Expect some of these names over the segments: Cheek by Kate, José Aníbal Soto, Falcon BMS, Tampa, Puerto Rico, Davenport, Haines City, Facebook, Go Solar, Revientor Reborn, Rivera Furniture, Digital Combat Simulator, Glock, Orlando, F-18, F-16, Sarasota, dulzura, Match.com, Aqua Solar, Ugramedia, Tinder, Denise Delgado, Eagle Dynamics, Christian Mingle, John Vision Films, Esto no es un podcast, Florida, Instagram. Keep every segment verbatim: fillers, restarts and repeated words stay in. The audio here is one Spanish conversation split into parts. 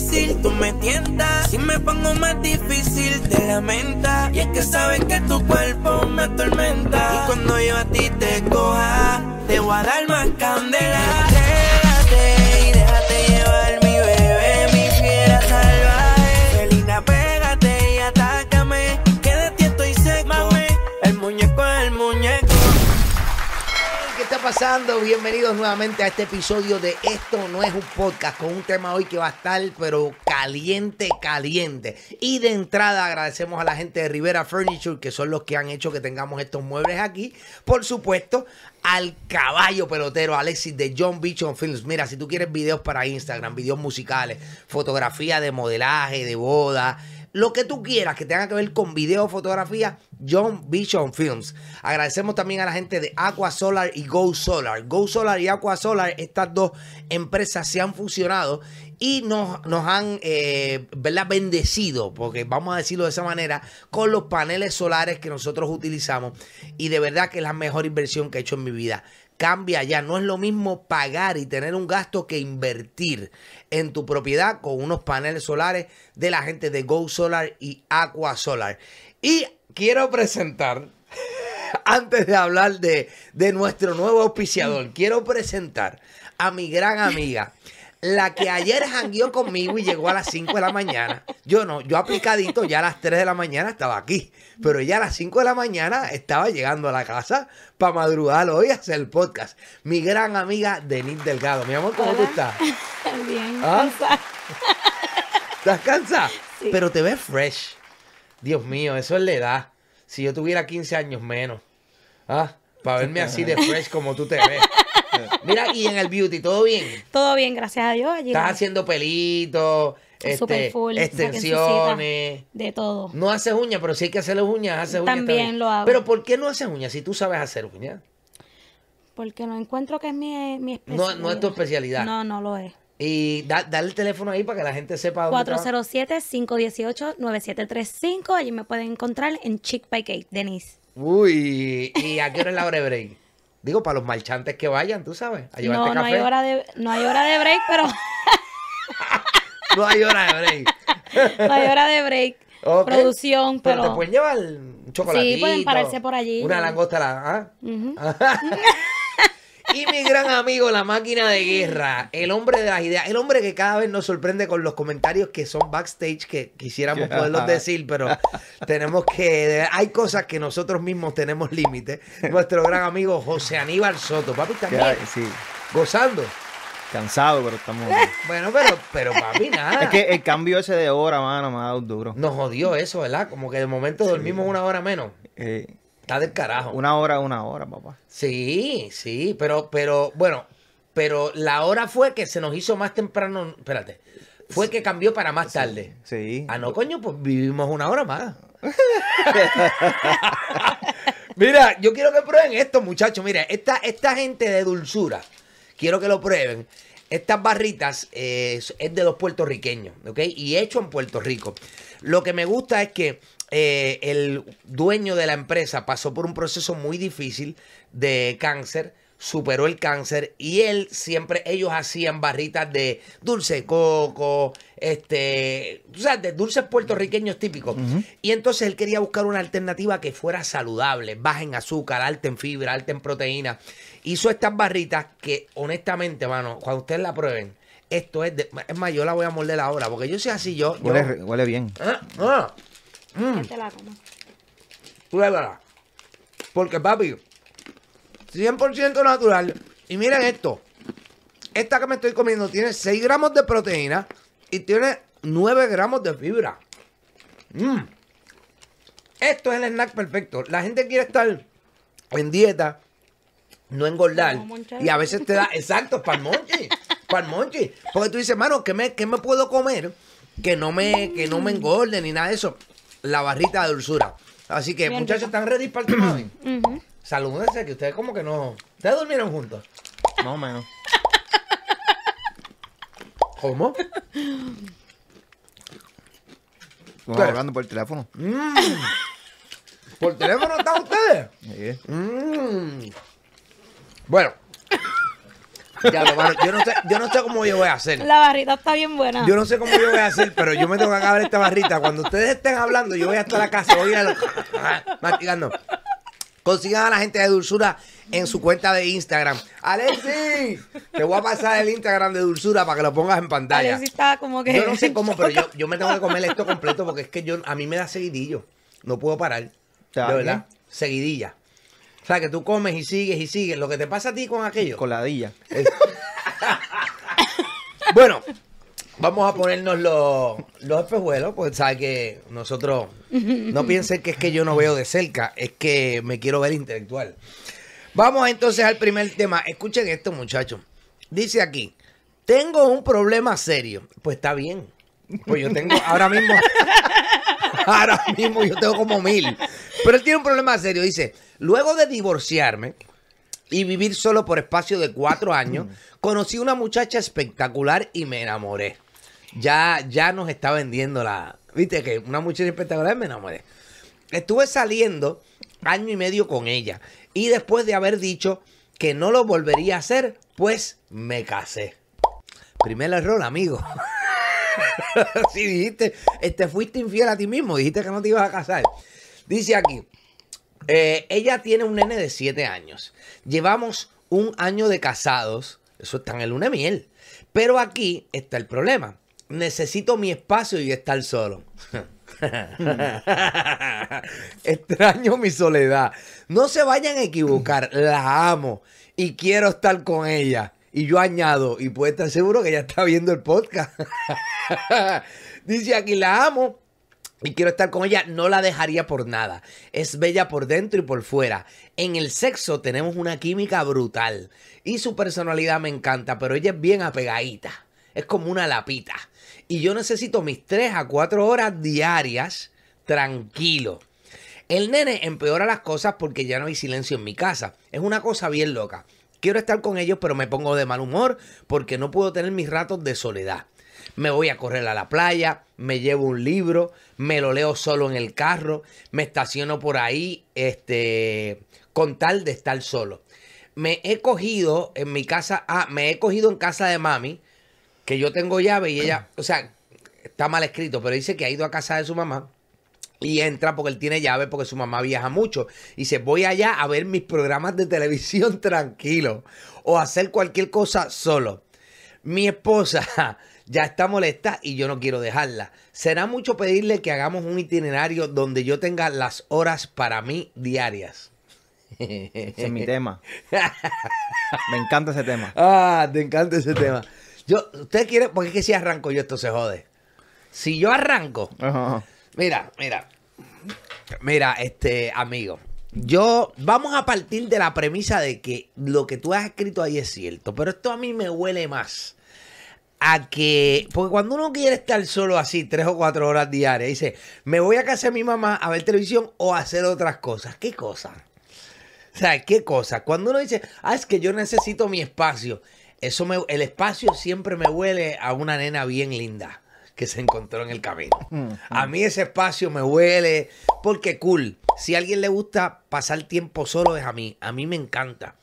fácil, tú me tientas. Si me pongo más difícil, te lamenta. Y es que sabes que tu cuerpo me atormenta. Y cuando yo a ti te coja, te voy a dar más candela. Quédate y déjate llevar, mi bebé, mi fiera salvaje. Felina, pégate y atácame, que de ti estoy seco. Mame, el muñeco es el muñeco. ¿Qué está pasando? Bienvenidos nuevamente a este episodio de Esto no es un podcast, con un tema hoy que va a estar pero caliente, caliente. Y de entrada agradecemos a la gente de Rivera Furniture, que son los que han hecho que tengamos estos muebles aquí. Por supuesto, al caballo pelotero Alexis de John Vision Films. Mira, si tú quieres videos para Instagram, videos musicales, fotografía de modelaje, de boda, lo que tú quieras que tenga que ver con video o fotografía, John Vision Films. Agradecemos también a la gente de Aqua Solar y Go Solar. Go Solar y Aqua Solar, estas dos empresas se han fusionado y nos, nos han eh, ¿verdad? bendecido, porque vamos a decirlo de esa manera, con los paneles solares que nosotros utilizamos. Y de verdad que es la mejor inversión que he hecho en mi vida. Cambia ya, no es lo mismo pagar y tener un gasto que invertir en tu propiedad con unos paneles solares de la gente de Go Solar y Aqua Solar. Y quiero presentar, antes de hablar de, de nuestro nuevo auspiciador, quiero presentar a mi gran amiga, la que ayer jangueó conmigo y llegó a las cinco de la mañana. Yo no, yo aplicadito, ya a las tres de la mañana estaba aquí. Pero ya a las cinco de la mañana estaba llegando a la casa para madrugar hoy a hacer el podcast. Mi gran amiga Denise Delgado. Mi amor, ¿cómo Hola. tú estás? Bien, ¿ah? cansada. ¿Estás cansada? Sí. Pero te ves fresh. Dios mío, eso es la edad. Si yo tuviera quince años menos, ¿ah? para verme así de fresh como tú te ves. Mira, y en el beauty, ¿todo bien? Todo bien, gracias a Dios. Allí Estás haciendo pelitos, este, full, extensiones. De todo. No haces uñas, pero si hay que hacer uñas, haces uñas. También lo hago. Pero ¿por qué no haces uñas si tú sabes hacer uñas? Porque no encuentro que es mi, mi especialidad. No, no es tu especialidad. No, no lo es. Y da, dale el teléfono ahí para que la gente sepa dónde cuatro cero siete, cinco uno ocho, nueve siete tres cinco. Allí me pueden encontrar en Cheek by Kate, Denise. Uy, ¿y a qué hora es la hora break? Digo, para los marchantes que vayan, tú sabes, a llevarte no, no café. Hay hora de, no hay hora de break, pero... no hay hora de break. no hay hora de break. Okay. Producción, pero... pero... te pueden llevar un chocolatito. Sí, pueden pararse por allí. Una ¿no? langosta. La... ¿Ah? Uh-huh. Y mi gran amigo, la máquina de guerra, el hombre de las ideas, el hombre que cada vez nos sorprende con los comentarios que son backstage, que quisiéramos poderlos decir, pero tenemos que... Hay cosas que nosotros mismos tenemos límites. Nuestro gran amigo José Aníbal Soto. Papi, también sí. gozando. Cansado, pero estamos... Bueno, pero, pero papi, nada. Es que el cambio ese de hora, mano, me ha dado duro. Nos jodió eso, ¿verdad? Como que de momento dormimos sí, una hora menos. Eh... Está del carajo. Una hora, una hora, papá. Sí, sí, pero, pero, bueno, pero la hora fue que se nos hizo más temprano, espérate, fue sí. que cambió para más tarde. Sí. sí. Ah, no, coño, pues vivimos una hora más. Mira, yo quiero que prueben esto, muchachos. Mira, esta, esta gente de Dulzura, quiero que lo prueben. Estas barritas eh, es de los puertorriqueños, ¿ok? Y hecho en Puerto Rico. Lo que me gusta es que Eh, el dueño de la empresa pasó por un proceso muy difícil de cáncer, superó el cáncer y él siempre, ellos hacían barritas de dulce de coco, este, o sea, de dulces puertorriqueños típicos. Uh-huh. Y entonces él quería buscar una alternativa que fuera saludable, baja en azúcar, alta en fibra, alta en proteína. Hizo estas barritas que, honestamente, mano, cuando ustedes la prueben, esto es de, es más, yo la voy a morder ahora, porque yo soy así, yo... Huele, yo, huele bien. Ah, ah. Mm. Te la como. Pruébala. Porque, papi, cien por ciento natural. Y miren esto. Esta que me estoy comiendo tiene seis gramos de proteína y tiene nueve gramos de fibra. Mm. Esto es el snack perfecto. La gente quiere estar en dieta, no engordar. Y a veces te da... Exacto, para el monchi. Para el monchi. Porque tú dices, mano, ¿qué me, qué me puedo comer que no me, que no me engorde ni nada de eso? La barrita de Dulzura. Así que, bien, muchachos, ¿están ready para el tema hoy? Uh-huh. Salúdense, que ustedes como que no... ¿Ustedes durmieron juntos? No, menos. ¿Cómo? Estamos hablando por el teléfono. Mm. ¿Por teléfono están ustedes? Sí. Mm. Bueno. Ya, lo, mano, yo no sé, yo no sé cómo yo voy a hacer. La barrita está bien buena. Yo no sé cómo yo voy a hacer, pero yo me tengo que acabar esta barrita. Cuando ustedes estén hablando, yo voy hasta la casa, voy a ir mastigando. Consigan a la gente de Dulzura en su cuenta de Instagram. ¡Alexis! Te voy a pasar el Instagram de Dulzura para que lo pongas en pantalla. Alexis está como que... Yo no sé cómo, pero yo, yo me tengo que comer esto completo porque es que yo, a mí me da seguidillo. No puedo parar. De verdad. Seguidilla. O sea, que tú comes y sigues y sigues. Lo que te pasa a ti con aquello. Coladilla. Es... Bueno, vamos a ponernos los, los espejuelos. Pues sabes que nosotros... No piensen que es que yo no veo de cerca. Es que me quiero ver intelectual. Vamos entonces al primer tema. Escuchen esto, muchachos. Dice aquí, tengo un problema serio. Pues está bien. Pues yo tengo ahora mismo... Ahora mismo yo tengo como mil. Pero él tiene un problema serio. Dice, luego de divorciarme y vivir solo por espacio de cuatro años, conocí una muchacha espectacular y me enamoré. Ya, ya nos está vendiendo la... Viste que una muchacha espectacular me enamoré. Estuve saliendo año y medio con ella. Y después de haber dicho que no lo volvería a hacer, pues me casé. Primer error, amigo. Si dijiste, este, fuiste infiel a ti mismo, dijiste que no te ibas a casar. Dice aquí, eh, ella tiene un nene de siete años. Llevamos un año de casados. Eso está en el luna de miel. Pero aquí está el problema. Necesito mi espacio y estar solo. Extraño mi soledad. No se vayan a equivocar. La amo y quiero estar con ella. Y yo añado, y puede estar seguro que ya está viendo el podcast. Dice aquí, la amo y quiero estar con ella. No la dejaría por nada. Es bella por dentro y por fuera. En el sexo tenemos una química brutal. Y su personalidad me encanta, pero ella es bien apegadita. Es como una lapita. Y yo necesito mis tres a cuatro horas diarias tranquilo. El nene empeora las cosas porque ya no hay silencio en mi casa. Es una cosa bien loca. Quiero estar con ellos, pero me pongo de mal humor porque no puedo tener mis ratos de soledad. Me voy a correr a la playa, me llevo un libro, me lo leo solo en el carro, me estaciono por ahí este, con tal de estar solo. Me he cogido en mi casa, ah, me he cogido en casa de mami, que yo tengo llave y ella, o sea, está mal escrito, pero dice que ha ido a casa de su mamá. Y entra porque él tiene llave, porque su mamá viaja mucho. Y se voy allá a ver mis programas de televisión tranquilo. O hacer cualquier cosa solo. Mi esposa ya está molesta y yo no quiero dejarla. Será mucho pedirle que hagamos un itinerario donde yo tenga las horas para mí diarias. Ese es mi tema. Me encanta ese tema. Ah, te encanta ese tema. Yo, usted quiere, porque es que si arranco yo esto se jode. Si yo arranco... Ajá. Mira, mira, mira, este, amigo, yo, vamos a partir de la premisa de que lo que tú has escrito ahí es cierto, pero esto a mí me huele más a que, porque cuando uno quiere estar solo así, tres o cuatro horas diarias, dice, me voy a casa de mi mamá a ver televisión o a hacer otras cosas, ¿qué cosa? O sea, ¿qué cosa? Cuando uno dice, ah, es que yo necesito mi espacio, eso me, el espacio siempre me huele a una nena bien linda que se encontró en el camino. A mí ese espacio me huele, porque cool, si a alguien le gusta pasar tiempo solo es a mí, a mí me encanta,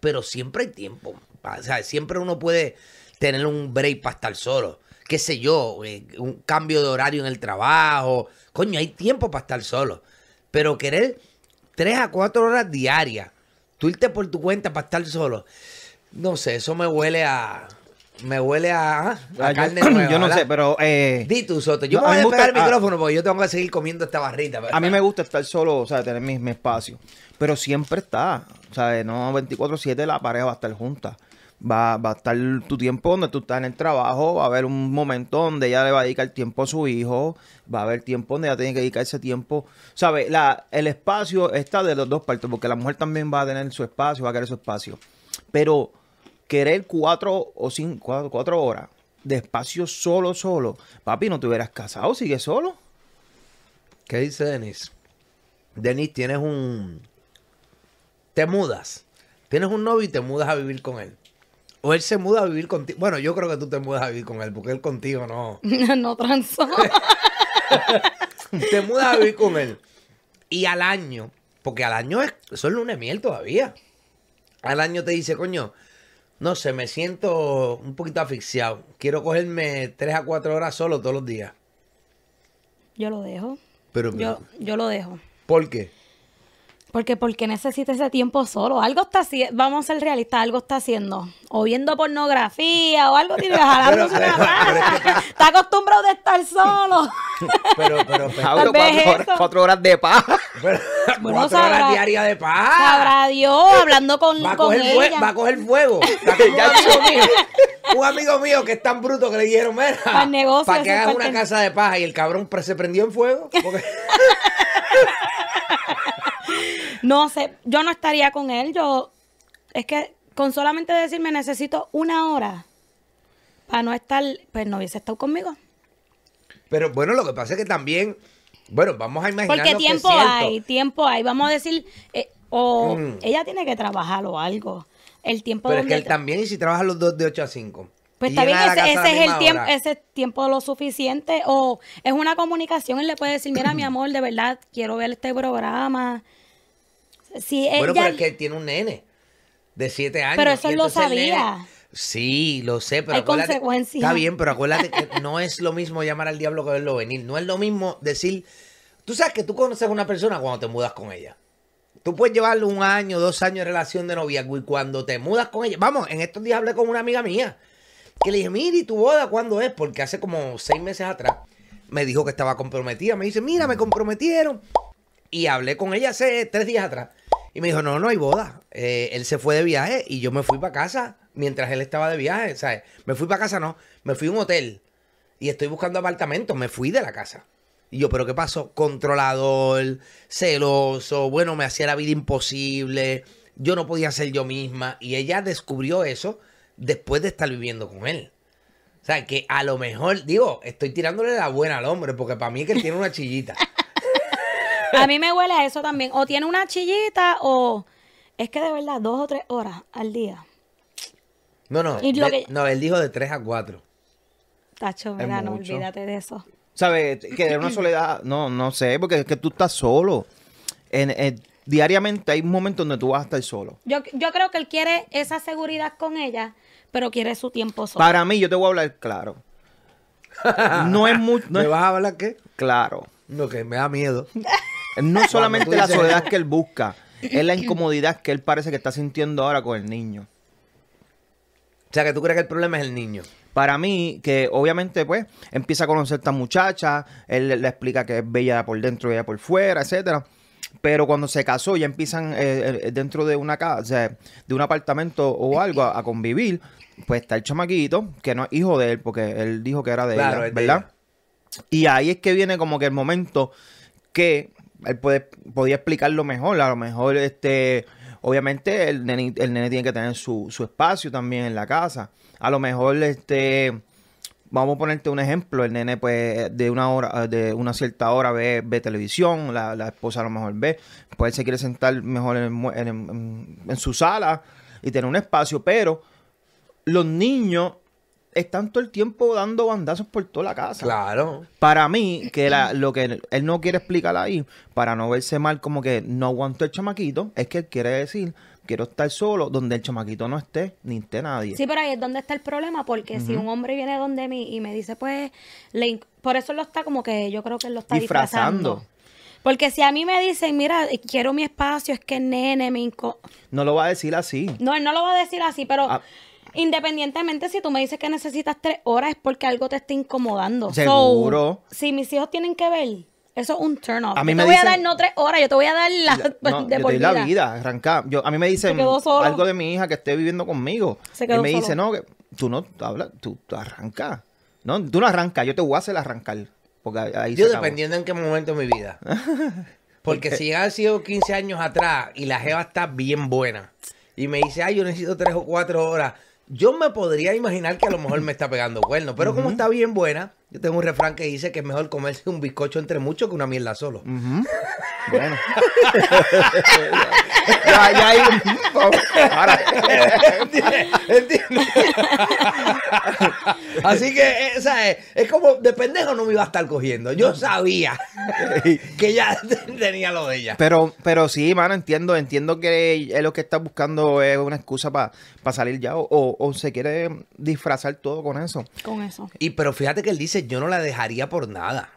pero siempre hay tiempo, o sea, siempre uno puede tener un break para estar solo, qué sé yo, un cambio de horario en el trabajo, coño, hay tiempo para estar solo, pero querer tres a cuatro horas diarias, tú irte por tu cuenta para estar solo, no sé, eso me huele a... Me huele a, a, a carne yo, nueva. Yo no ¿verdad? sé, pero... Eh, Di tú, Soto. Yo no, me voy a despegar el micrófono porque yo tengo que seguir comiendo esta barrita. ¿Verdad? A mí me gusta estar solo, o sea, tener mi, mi espacio. Pero siempre está, o sea, no veinticuatro siete la pareja va a estar junta. Va, va a estar tu tiempo donde tú estás en el trabajo, va a haber un momento donde ella le va a dedicar tiempo a su hijo, va a haber tiempo donde ella tiene que dedicar ese tiempo. ¿Sabes? La, el espacio está de las dos partes, porque la mujer también va a tener su espacio, va a querer su espacio. Pero... Querer cuatro o cinco, cuatro, cuatro horas de espacio solo, solo. Papi, ¿no te hubieras casado? ¿Sigue solo? ¿Qué dice Denis? Denis, tienes un... Te mudas. Tienes un novio y te mudas a vivir con él. O él se muda a vivir contigo. Bueno, yo creo que tú te mudas a vivir con él, porque él contigo no... No, no transó. Te mudas a vivir con él. Y al año, porque al año es... Eso es luna de miel todavía. Al año te dice, coño... No sé, me siento un poquito asfixiado. Quiero cogerme tres a cuatro horas solo todos los días. Yo lo dejo. Pero yo, yo lo dejo. ¿Por qué? Porque porque necesita ese tiempo solo. Algo está haciendo, vamos a ser realistas, algo está haciendo. O viendo pornografía o algo, tiene que jalarnos una paja. Está acostumbrado de estar solo. Pero, pero, pero cuatro, horas, cuatro horas de paja. Pero, bueno, cuatro sabrá, horas diarias de paja. Sabrá Dios, hablando con, va a con coger ella. Va a coger fuego. Un amigo mío que es tan bruto que le dijeron, mira, para, negocio, para que hagas una casa de paja. Y el cabrón se prendió en fuego. Porque... No sé, yo no estaría con él. Yo, es que con solamente decirme necesito una hora para no estar, pues no hubiese estado conmigo. Pero bueno, lo que pasa es que también, bueno, vamos a imaginar. Porque tiempo que hay, tiempo hay. Vamos a decir, eh, o mm. ella tiene que trabajar o algo. El tiempo. Pero es que él también, y si trabaja los dos de ocho a cinco. Pues también ese, ese es el tiempo, ese tiempo lo suficiente. O es una comunicación, él le puede decir, mira, mi amor, de verdad, quiero ver este programa. Sí, él, bueno, ya... pero es que él tiene un nene de siete años. Pero eso él lo sabía. Nene... Sí, lo sé, pero hay acuérdate... consecuencias. Está bien, pero acuérdate que no es lo mismo llamar al diablo que verlo venir. No es lo mismo decir... Tú sabes que tú conoces a una persona cuando te mudas con ella. Tú puedes llevarle un año, dos años de relación de noviazgo y cuando te mudas con ella... Vamos, en estos días hablé con una amiga mía que le dije, mira, ¿y tu boda cuándo es? Porque hace como seis meses atrás me dijo que estaba comprometida. Me dice, mira, me comprometieron. Y hablé con ella hace tres días atrás. Y me dijo, no, no hay boda. Eh, él se fue de viaje y yo me fui para casa mientras él estaba de viaje, ¿sabes? Me fui para casa, no. Me fui a un hotel y estoy buscando apartamentos. Me fui de la casa. Y yo, ¿pero qué pasó? Controlador, celoso, bueno, me hacía la vida imposible. Yo no podía ser yo misma. Y ella descubrió eso después de estar viviendo con él. O sea, que a lo mejor, digo, estoy tirándole la buena al hombre porque para mí es que él tiene una chillita. A mí me huele a eso también. O tiene una chillita o... Es que de verdad, dos o tres horas al día. No, no. Y lo de, que... No, él dijo de tres a cuatro. Tacho, mira, no olvídate de eso. ¿Sabes? Que de una soledad... No, no sé, porque es que tú estás solo. En, en, diariamente hay un momento donde tú vas a estar solo. Yo, yo creo que él quiere esa seguridad con ella, pero quiere su tiempo solo. Para mí, yo te voy a hablar claro. No es mucho... No ¿Me es... vas a hablar qué? Claro. No, que me da miedo. No solamente bueno, la soledad que él busca, es la incomodidad que él parece que está sintiendo ahora con el niño. O sea, que tú crees que el problema es el niño. Para mí, que obviamente, pues, empieza a conocer a esta muchacha, él le explica que es bella por dentro, bella por fuera, etcétera. Pero cuando se casó, ya empiezan eh, dentro de una casa, de un apartamento o algo a, a convivir, pues está el chamaquito, que no es hijo de él, porque él dijo que era de claro, ella, ¿verdad? De ella. Y ahí es que viene como que el momento que... Él puede, podía explicarlo mejor. A lo mejor, este, obviamente, el nene, el nene tiene que tener su, su espacio también en la casa. A lo mejor, este, vamos a ponerte un ejemplo. El nene, pues, de una hora, de una cierta hora ve, ve televisión. La, la esposa a lo mejor ve. Pues él se quiere sentar mejor en, en, en, en su sala y tener un espacio. Pero los niños están todo el tiempo dando bandazos por toda la casa. Claro. Para mí, que la, lo que él, él no quiere explicar ahí, para no verse mal como que no aguanto el chamaquito, es que él quiere decir, quiero estar solo donde el chamaquito no esté, ni esté nadie. Sí, pero ahí es donde está el problema, porque uh-huh. si un hombre viene donde mí y me dice, pues, le, por eso lo está como que yo creo que él lo está disfrazando. disfrazando. Porque si a mí me dicen, mira, quiero mi espacio, es que nene me inco... No lo va a decir así. No, él no lo va a decir así, pero... Ah. Independientemente, si tú me dices que necesitas tres horas es porque algo te está incomodando. Seguro. So, si mis hijos tienen que ver, eso es un turn off. A mí yo me te dicen, voy a dar no tres horas, yo te voy a dar la, no, de yo por te vida. la vida. Arranca. Yo, a mí me dicen algo de mi hija que esté viviendo conmigo. Se quedó y me solo. dice, no, que tú no hablas, tú, tú arrancas. No, tú no arrancas, yo te voy a hacer arrancar. Porque ahí yo se dependiendo acabó. en qué momento de mi vida. Porque ¿Por si ya ha sido quince años atrás y la jeva está bien buena y me dice, ay, yo necesito tres o cuatro horas. Yo me podría imaginar que a lo mejor me está pegando cuernos, pero uh-huh. como está bien buena, yo tengo un refrán que dice que es mejor comerse un bizcocho entre muchos que una mierda solo. Uh-huh. Bueno. Ya, ya hay un... Ahora. ¿Entiendes? Así que, ¿sabes? Es como, de pendejo no me iba a estar cogiendo. Yo sabía que ya tenía lo de ella. Pero, pero sí, mano, entiendo. Entiendo que lo que está buscando es una excusa para pa salir ya. O, o, o se quiere disfrazar todo con eso. Con eso. Y, pero fíjate que él dice, yo no la dejaría por nada.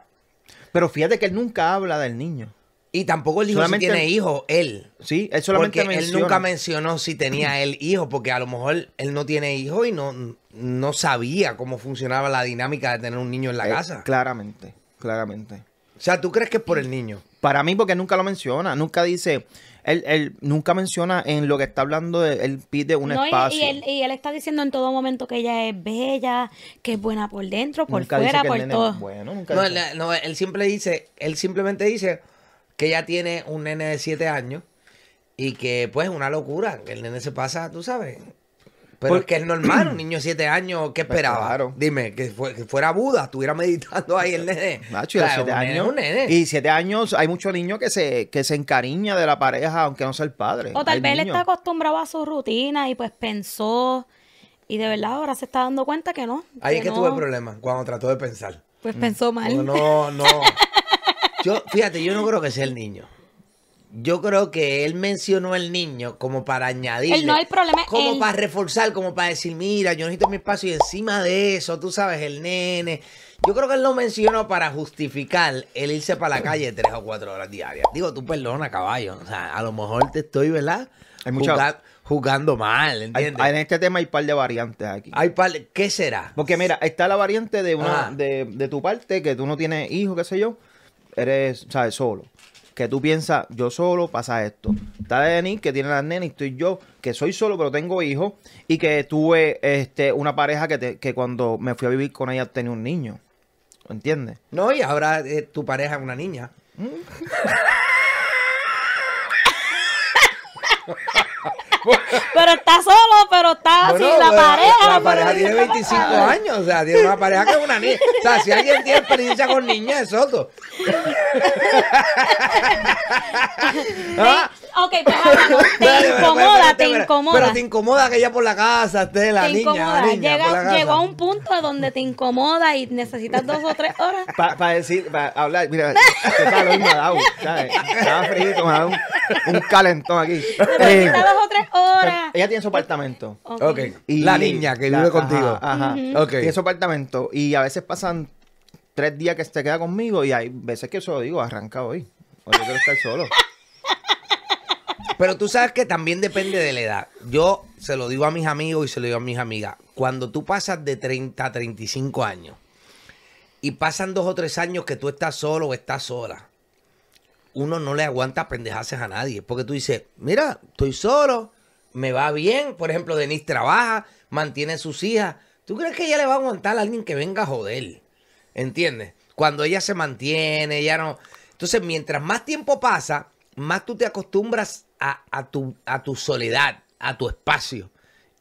Pero fíjate que él nunca habla del niño. Y tampoco él dijo solamente, si tiene hijos, él. Sí, él solamente porque menciona. Él nunca mencionó si tenía él hijos, porque a lo mejor él no tiene hijos y no, no sabía cómo funcionaba la dinámica de tener un niño en la eh, casa. Claramente, claramente. O sea, ¿tú crees que es por el niño? Para mí, porque nunca lo menciona, nunca dice... Él, él nunca menciona en lo que está hablando, él pide un no, espacio. Y, y, él, y él está diciendo en todo momento que ella es bella, que es buena por dentro, por nunca fuera, por todo. Bueno, nunca no, él, no, él, simple dice, él simplemente dice que ella tiene un nene de siete años y que pues es una locura, que el nene se pasa, tú sabes. Pero porque es normal, un niño de siete años, ¿qué esperaba? Claro. Dime, que, fue, que fuera Buda, estuviera meditando ahí el nene. Macho, claro, siete años, nene, nene. Y siete años, hay muchos niños que se, que se encariña de la pareja, aunque no sea el padre. O tal hay vez niños. Él está acostumbrado a su rutina y pues pensó, y de verdad ahora se está dando cuenta que no. Ahí que es que no. Tuve problemas, cuando trató de pensar. Pues mm. pensó mal. No, no, no. Yo, fíjate, yo no creo que sea el niño. Yo creo que él mencionó al niño como para añadirle. Él no, el problema es como él. Para reforzar, como para decir, mira, yo necesito mi espacio y encima de eso, tú sabes, el nene. Yo creo que él lo mencionó para justificar el irse para la calle tres o cuatro horas diarias. Digo, tú perdona, caballo. O sea, a lo mejor te estoy, ¿verdad? Hay mucha... jugando mal, ¿entiendes? Hay, en este tema hay par de variantes aquí. Hay par de... ¿Qué será? Porque mira, está la variante de, una, de, de tu parte, que tú no tienes hijos, qué sé yo. Eres, sabes, solo. Que tú piensas, yo solo, pasa esto. Está Denis, que tiene las nenas, y estoy yo, que soy solo, pero tengo hijos. Y que tuve este, una pareja que, te, que cuando me fui a vivir con ella tenía un niño. ¿Entiendes? No, y ahora eh, tu pareja es una niña. ¿Mm? Pero está solo, pero está bueno, sin la bueno, pareja. La pareja tiene veinticinco años, o sea, tiene una pareja que es una niña. O sea, si alguien tiene experiencia con niñas, es Soto. ¿Ah? Ok, pero no, te vale, incomoda, pero, pero, te pero, incomoda. Pero te incomoda que ella por la casa esté la te niña. Incomoda. La niña Llega, por la llegó a un punto donde te incomoda y necesitas dos o tres horas. Para pa decir, para hablar, mira, te palo, me ha dado, ¿sabes? Estaba frito, me ha dado un, un calentón aquí. Eh, dos o tres horas. Ella tiene su apartamento. Ok. okay. Y la niña que la, vive contigo. Ajá. ajá. Uh-huh. okay. Tiene su apartamento y a veces pasan tres días que se queda conmigo y hay veces que yo solo digo, arranca hoy. O yo quiero estar solo. Pero tú sabes que también depende de la edad. Yo se lo digo a mis amigos y se lo digo a mis amigas. Cuando tú pasas de treinta a treinta y cinco años y pasan dos o tres años que tú estás solo o estás sola, uno no le aguanta pendejaces a nadie. Porque tú dices, mira, estoy solo, me va bien. Por ejemplo, Denise trabaja, mantiene a sus hijas. ¿Tú crees que ella le va a aguantar a alguien que venga a joder? ¿Entiendes? Cuando ella se mantiene, ella no... Entonces, mientras más tiempo pasa... más tú te acostumbras a, a, tu, a tu soledad, a tu espacio.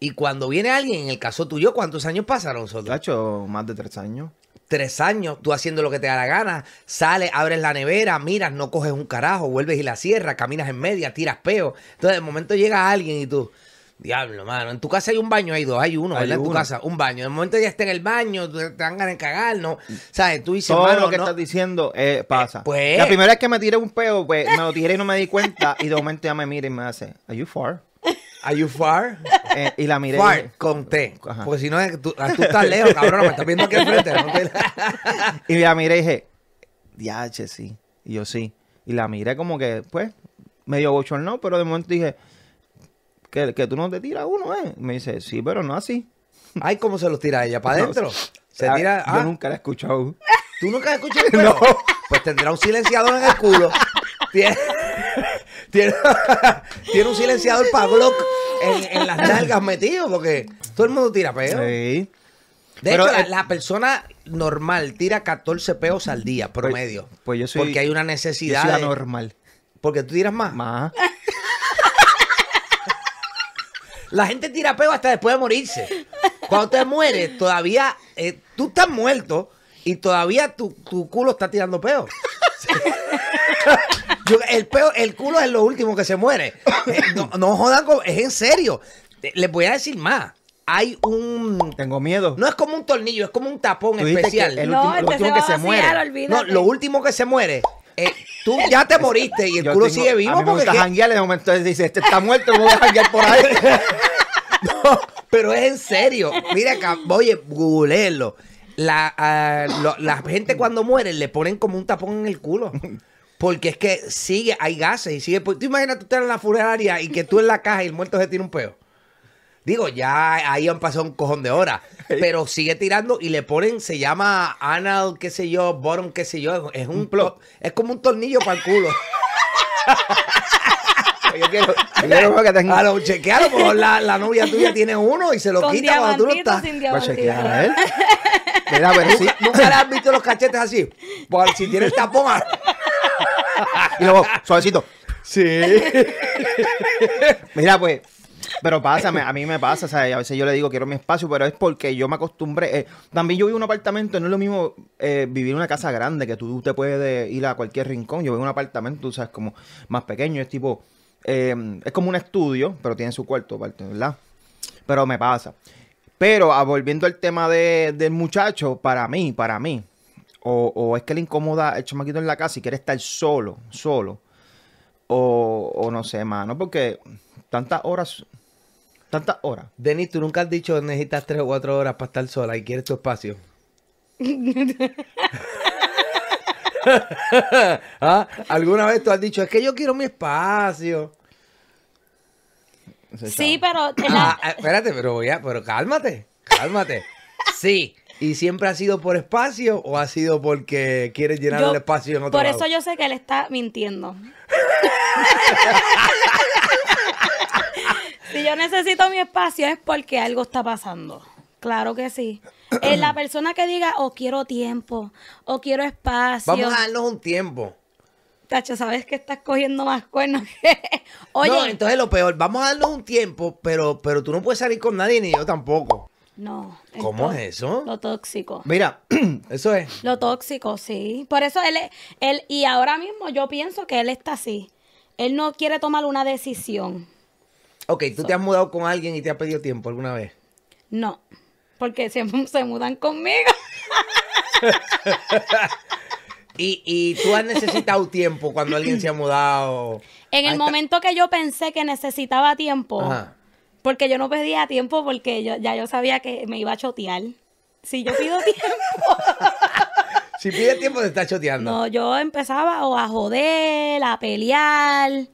Y cuando viene alguien, en el caso tuyo, ¿cuántos años pasaron nosotros? Cacho, más de tres años. Tres años, tú haciendo lo que te da la gana, sales, abres la nevera, miras, no coges un carajo, vuelves y la cierras, caminas en media, tiras peo. Entonces, de momento llega alguien y tú, diablo, mano, en tu casa hay un baño, hay dos, hay uno, hay ¿verdad? Uno. En tu casa, un baño. De momento ya está en el baño, te dan ganas de cagar, ¿no? ¿Sabes? Tú dices, todo lo que no... estás diciendo eh, pasa. Eh, pues... La primera vez que me tiré un peo, pues me lo tiré y no me di cuenta, y de momento ya me mira y me hace, ¿Are you far? ¿Are you far? Eh, y la miré. Far, y... con T. Ajá. Porque si no, tú, tú estás lejos, cabrón, me estás viendo aquí al frente. ¿No? Y la miré y dije, diache, sí. Y yo sí. Y la miré como que, pues, medio bochornado, pero de momento dije... Que, que tú no te tiras uno, ¿eh? Me dice, sí, pero no así. Ay, ¿cómo se los tira ella? ¿Para adentro? No, se tira... Ah, yo nunca la he escuchado. ¿Tú nunca has escuchado? No. Pues tendrá un silenciador en el culo. Tiene, tiene, tiene un silenciador para Glock en, en las nalgas metido, porque todo el mundo tira peo. Sí. De pero, hecho, la, la persona normal tira catorce peos al día, promedio. Pues, pues yo soy... Porque hay una necesidad... Yo soy anormal. De, porque tú tiras más. Más. La gente tira peo hasta después de morirse. Cuando te mueres, todavía eh, tú estás muerto y todavía tu, tu culo está tirando peo. Yo, el, peo, el culo es lo último que se muere. No, no jodan, con, es en serio. Les voy a decir más. Hay un... Tengo miedo. No es como un tornillo, es como un tapón especial. El no, último, lo último que se vaciar, muere. No, lo último que se muere. Eh, tú ya te moriste y el yo culo tengo, sigue vivo. A mí me porque gusta janguear en el momento. Dice, este está muerto, me voy a janguear por ahí. No, pero es en serio. Mira acá, oye, googleelo. La, uh, lo, la gente cuando muere le ponen como un tapón en el culo. Porque es que sigue, hay gases y sigue. Tú imaginas tú estar en la funeraria y que tú en la caja y el muerto se tira un peo. Digo, ya ahí han pasado un cojón de horas. Pero sigue tirando y le ponen, se llama anal, qué sé yo, bottom, qué sé yo. Es un, un plot. Es como un tornillo para el culo. Yo quiero, yo quiero que tenga... Claro, chequealo, porque la, la novia tuya tiene uno y se lo con quita cuando tú no estás. Va a chequear a él. Mira, a ver, ¿sí? ¿Nunca le has visto los cachetes así? Por si tiene el tapón. Y luego, suavecito. Sí. Mira, pues... Pero pasa, a mí me pasa, ¿sabes? A veces yo le digo quiero mi espacio, pero es porque yo me acostumbré. Eh, también yo vivo en un apartamento, no es lo mismo eh, vivir en una casa grande, que tú te puedes ir a cualquier rincón. Yo vivo en un apartamento, tú sabes, como más pequeño, es tipo, eh, es como un estudio, pero tiene su cuarto, ¿verdad? Pero me pasa. Pero a, volviendo al tema de, del muchacho, para mí, para mí, o, o es que le incomoda el chamaquito en la casa y quiere estar solo, solo, o, o no sé, mano, porque tantas horas... ¿Tantas horas? Denis, tú nunca has dicho que necesitas tres o cuatro horas para estar sola y quieres tu espacio. ¿Ah? ¿Alguna vez tú has dicho, es que yo quiero mi espacio? Sí, pero... La... Ah, espérate, pero, voy a, pero cálmate, cálmate. Sí. ¿Y siempre ha sido por espacio o ha sido porque quieres llenar yo, el espacio en otro lado? Por eso yo sé que él está mintiendo. Si yo necesito mi espacio es porque algo está pasando. Claro que sí. Es la persona que diga, o oh, quiero tiempo, o oh, quiero espacio. Vamos a darnos un tiempo. Tacho, ¿sabes que estás cogiendo más cuernos? Oye, no, entonces lo peor, vamos a darnos un tiempo, pero, pero tú no puedes salir con nadie, ni yo tampoco. No. ¿Cómo es eso? Lo tóxico. Mira, eso es. Lo tóxico, sí. Por eso él, él, y ahora mismo yo pienso que él está así. Él no quiere tomar una decisión. Ok, ¿tú so. te has mudado con alguien y te has pedido tiempo alguna vez? No, porque siempre se mudan conmigo. ¿Y, ¿Y tú has necesitado tiempo cuando alguien se ha mudado? En el momento que yo pensé que necesitaba tiempo, ajá, porque yo no pedía tiempo porque yo, ya yo sabía que me iba a chotear. Si yo pido tiempo... Si pides tiempo te estás choteando. No, yo empezaba o a joder, a pelear...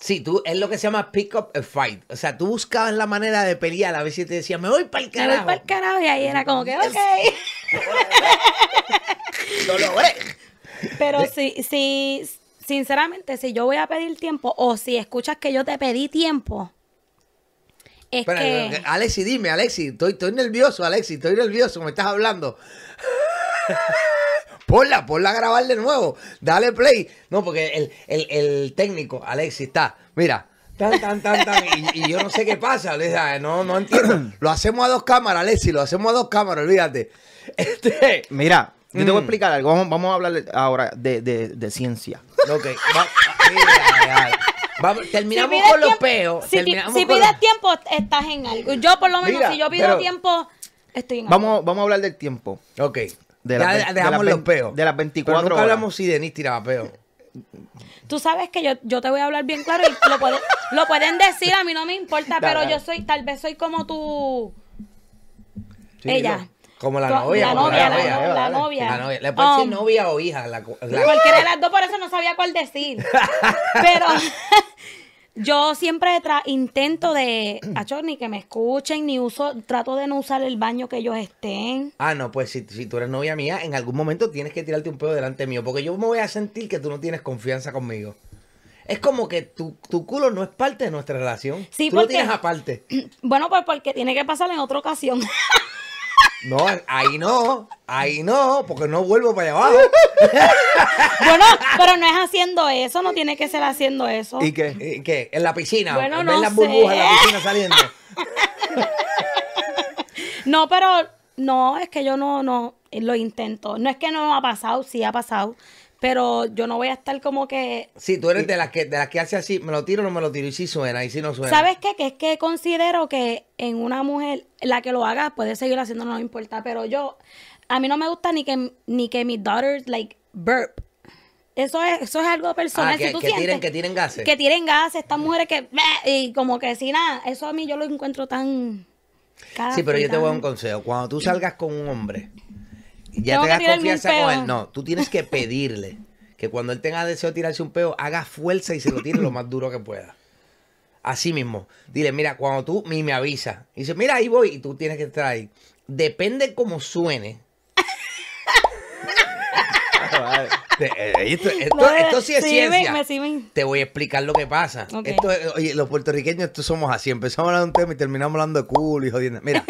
Sí, tú, es lo que se llama pick up a fight. O sea, tú buscabas la manera de pelear. A veces te decías, me voy para el carajo. Me voy para el carajo. Y ahí era como que, ok. Lo logré. Pero si, si, sinceramente, si yo voy a pedir tiempo o si escuchas que yo te pedí tiempo, es pero, que... Alexi, dime, Alexi. Estoy, estoy nervioso, Alexi. Estoy nervioso. Me estás hablando. Ponla, ponla a grabar de nuevo. Dale play. No, porque el, el, el técnico, Alexi, está. Mira. Tan, tan, tan, tan. Y, y yo no sé qué pasa. O sea, no, no entiendo. Lo hacemos a dos cámaras, Alexi. Lo hacemos a dos cámaras, olvídate. Este... Mira, yo mm. te voy a explicar algo. Vamos, vamos a hablar ahora de, de, de ciencia. Ok. Va, mira, vamos, terminamos si con tiempo, los peos. Si, si pides los... tiempo, estás en algo. Yo, por lo menos, mira, si yo pido pero, tiempo, estoy en algo. Vamos, vamos a hablar del tiempo. Ok. De la, ya dejamos de la, los peos. De las veinticuatro pero nunca horas. Hablamos si Denis tiraba peo. Tú sabes que yo, yo te voy a hablar bien claro y lo, puede, lo pueden decir, a mí no me importa, pero yo soy, tal vez soy como tú. Sí, ella. Yo, como la, tú, novia, la, como novia, la, la novia. La, la, la novia. La novia. Le puedes um, decir novia o hija. La, la... Cualquiera de las dos, por eso no sabía cuál decir. Pero yo siempre tra intento de, achor, ni que me escuchen, ni uso, trato de no usar el baño que ellos estén. Ah, no, pues si, si tú eres novia mía, en algún momento tienes que tirarte un pedo delante mío, porque yo me voy a sentir que tú no tienes confianza conmigo. Es como que tu, tu culo no es parte de nuestra relación. Sí, tú porque, lo tienes aparte. Bueno, pues porque tiene que pasar en otra ocasión. No, ahí no, ahí no, porque no vuelvo para allá abajo. Bueno, pero no es haciendo eso, no tiene que ser haciendo eso. ¿Y qué? ¿Y qué? ¿En la piscina? Bueno, no sé. ¿Ves las burbujas en la piscina saliendo? No, pero no, es que yo no, no, lo intento. No es que no ha pasado, sí ha pasado, Pero yo no voy a estar como que... Sí, tú eres de las que, de las que hace así, me lo tiro o no me lo tiro, y si sí suena, y si sí no suena. ¿Sabes qué? Que es que considero que en una mujer, la que lo haga puede seguir haciendo, no me importa, pero yo, a mí no me gusta ni que, ni que mis daughters, like, burp. Eso es, eso es algo personal. Ah, que, si tú que, sientes, tiren, que tiren gases. Que tiren gases, estas mujeres que... Y como que si nada, eso a mí yo lo encuentro tan... Sí, pero yo tan... te voy a dar un consejo. Cuando tú salgas con un hombre... Ya te das confianza con él. No, tú tienes que pedirle que cuando él tenga deseo de tirarse un peo, haga fuerza y se lo tire lo más duro que pueda. Así mismo. Dile, mira, cuando tú me, me avisas. Y dice, mira, ahí voy. Y tú tienes que estar ahí. Depende cómo suene. Esto, esto, esto sí es sí, ciencia. Me, sí, me. Te voy a explicar lo que pasa. Okay. Esto, oye, los puertorriqueños esto somos así. Empezamos hablando de un tema y terminamos hablando de culo y jodiendo. Mira,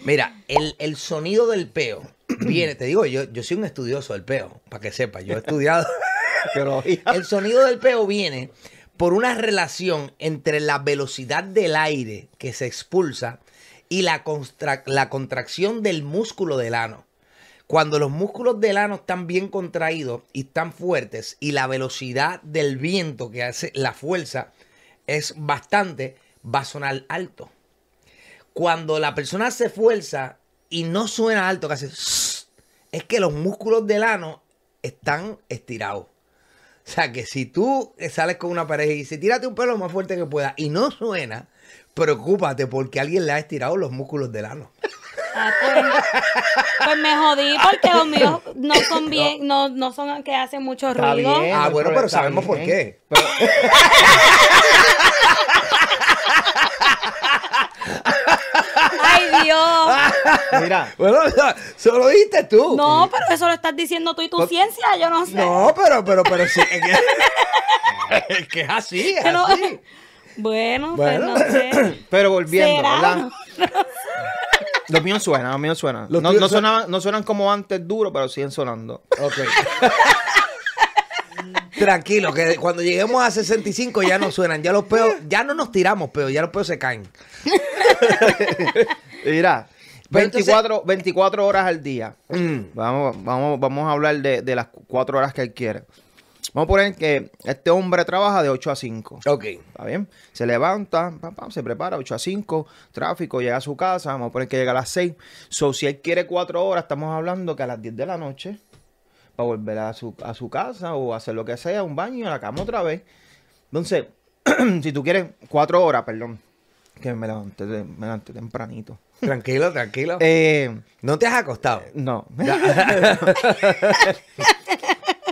mira, el, el sonido del peo viene, te digo, yo, yo soy un estudioso del peo, para que sepas, yo he estudiado. El sonido del peo viene por una relación entre la velocidad del aire que se expulsa y la, contra, la contracción del músculo del ano. Cuando los músculos del ano están bien contraídos y están fuertes y la velocidad del viento que hace la fuerza es bastante, va a sonar alto. Cuando la persona hace fuerza y no suena alto, que hace... Es que los músculos del ano están estirados. O sea, que si tú sales con una pareja y dices, tírate un pelo lo más fuerte que pueda y no suena, preocúpate porque alguien le ha estirado los músculos del ano. Ah, pues, pues me jodí porque los míos no son bien, no, no, no son que hacen mucho ruido. Está bien, ah, bueno, pero sabemos bien por qué. Pero... ¡Ay, Dios! Mira, bueno, eso lo dijiste tú. No, pero eso lo estás diciendo tú y tu no, ciencia, yo no sé. No, pero, pero, pero sí. Es que es, que es así, es pero, así. Bueno, bueno, pues no sé. Pero volviendo, ¿será? ¿Verdad? No, no sé. Los míos suenan, los míos suenan. Los no, no, sonaban, no suenan como antes duro, pero siguen sonando. Ok. Tranquilo, que cuando lleguemos a sesenta y cinco ya no suenan. Ya los peos, ya no nos tiramos peos, ya los peos se caen. Mira, veinticuatro, veinticuatro horas al día. Mm. Vamos, vamos, vamos a hablar de, de las cuatro horas que él quiere. Vamos a poner que este hombre trabaja de ocho a cinco. Ok. ¿Está bien? Se levanta, pam, pam, se prepara, ocho a cinco, tráfico, llega a su casa. Vamos a poner que llega a las seis. So, si él quiere cuatro horas, estamos hablando que a las diez de la noche para volver a su, a su casa o hacer lo que sea, un baño, a la cama otra vez. Entonces, si tú quieres cuatro horas, perdón, que me levanté, me levanté tempranito. Tranquilo, tranquilo. Eh, ¿No te has acostado? No.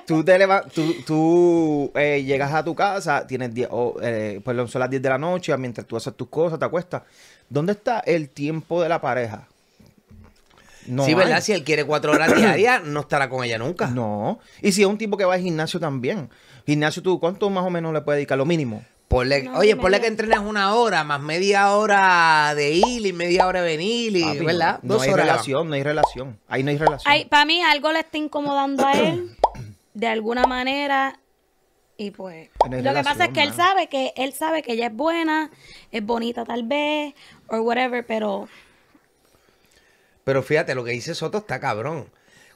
Tú, te tú, tú eh, llegas a tu casa, tienes diez, oh, eh, perdón, son las diez de la noche, mientras tú haces tus cosas, te acuestas. ¿Dónde está el tiempo de la pareja? No sí, hay. ¿Verdad? Si él quiere cuatro horas diarias, no estará con ella nunca. No. Y si es un tipo que va al gimnasio también. Gimnasio, ¿tú cuánto más o menos le puedes dedicar? Lo mínimo. Ponle, no, oye, ponle que entrenas una hora, más media hora de ir y media hora de venir, y, papi, ¿verdad? No, dos no hay horas relación, no hay relación. Ahí no hay relación. Ay, para mí algo le está incomodando a él de alguna manera y pues no lo que pasa es que él sabe que él sabe que ella es buena, es bonita tal vez o whatever, pero pero fíjate lo que dice Soto está cabrón.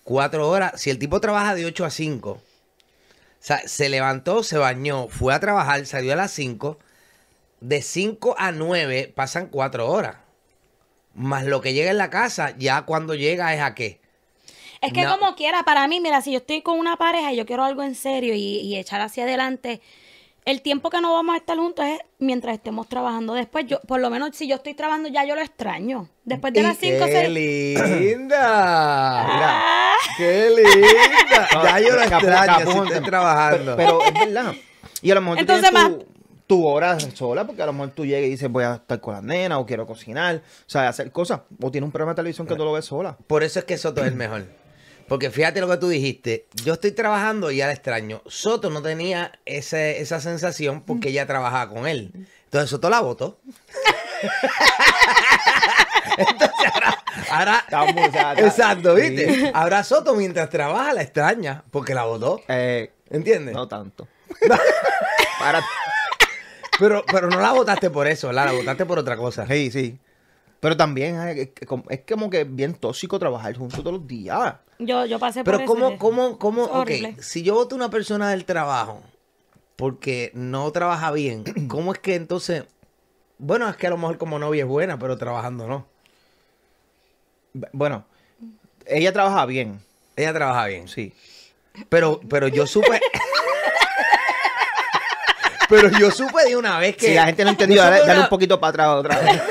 Cuatro horas, si el tipo trabaja de ocho a cinco, o sea, se levantó, se bañó, fue a trabajar, salió a las cinco, de cinco a nueve pasan cuatro horas. Más lo que llega en la casa, ya cuando llega es a qué. Es que no, como quiera, para mí, mira, si yo estoy con una pareja y yo quiero algo en serio y, y echar hacia adelante, el tiempo que no vamos a estar juntos es mientras estemos trabajando. Después, yo, por lo menos si yo estoy trabajando ya, yo lo extraño. Después de las cinco... ¡Qué linda! Ah. Mira, ¡qué linda! Ya yo lo extraño si estoy trabajando. Pero, pero es verdad. Y a lo mejor entonces, tú tienes tu, tu hora sola, porque a lo mejor tú llegas y dices voy a estar con la nena o quiero cocinar, o sea, hacer cosas. O tienes un programa de televisión que tú lo ves sola. Por eso es que Soto es el mejor. Porque fíjate lo que tú dijiste, yo estoy trabajando y ya la extraño. Soto no tenía ese, esa sensación porque ella trabajaba con él. Entonces Soto la votó. Entonces ahora, ahora Estamos, o sea, exacto, ¿viste? Sí. Ahora Soto mientras trabaja la extraña porque la votó. Eh, ¿Entiendes? No tanto. Para. Pero, pero no la votaste por eso, la, la votaste por otra cosa. Sí, sí. Pero también es, es como que bien tóxico trabajar juntos todos los días. Yo, yo pasé pero por cómo, eso. Pero cómo, cómo, cómo, ok, si yo voto a una persona del trabajo porque no trabaja bien, ¿cómo es que entonces? Bueno, es que a lo mejor como novia es buena, pero trabajando no. Bueno, ella trabaja bien. Ella trabaja bien, sí. Pero, pero yo supe... Pero yo supe de una vez que... Si la gente no entendió, dale, dale un poquito para atrás otra vez.